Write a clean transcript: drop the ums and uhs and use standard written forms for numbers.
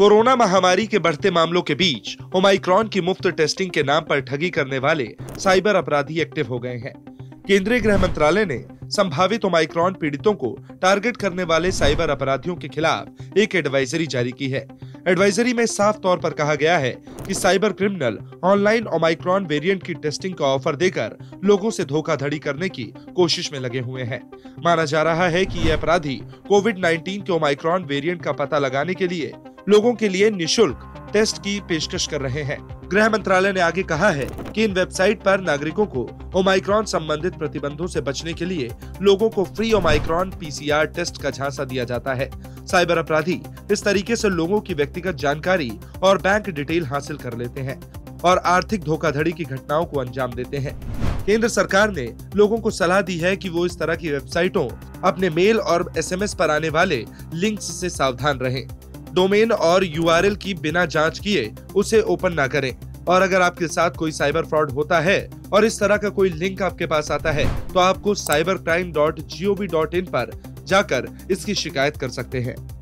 Corona महामारी के बढ़ते मामलों के बीच ओमिक्रॉन की मुफ्त टेस्टिंग के नाम पर ठगी करने वाले साइबर अपराधी एक्टिव हो गए हैं। केंद्रीय गृह मंत्रालय ने संभावित ओमिक्रॉन पीड़ितों को टारगेट करने वाले साइबर अपराधियों के खिलाफ एक एडवाइजरी जारी की है। एडवाइजरी में साफ तौर पर कहा गया है कि cyber criminal online Omicron variant की टेस्टिंग का ऑफर देकर लोगों से धोखाधड़ी करने की कोशिश में लगे हुए हैं। माना जा रहा है कि ये अपराधी कोविड-19 के ओमिक्रॉन वेरिएंट का पता लगाने के लिए लोगों के लिए निःशुल्क टेस्ट की पेशकश कर रहे हैं। गृह मंत्रालय ने आगे कहा है कि इन वेबसाइट पर नागरिकों को ओमिक्रॉन संबंधित प्रतिबंधों से बचने के लिए लोगों को फ्री ओमिक्रॉन पीसीआर टेस्ट का झांसा दिया जाता है। साइबर अपराधी इस तरीके से लोगों की व्यक्तिगत जानकारी और बैंक डिटेल हासिल कर लेते हैं और आर्थिक धोखाधड़ी की घटनाओं को अंजाम देते हैं। केंद्र सरकार ने लोगों को सलाह दी है कि वो इस तरह की वेबसाइटों, अपने मेल और SMS पर आने वाले लिंक्स से सावधान रहें। डोमेन और URL की बिना जांच किए उसे ओपन ना करें, और अगर आपके साथ कोई साइबर फ्रॉड होता है और इस तरह का कोई लिंक आपके पास आता है तो आपको cybercrime.gov.in पर जाकर इसकी शिकायत कर सकते हैं।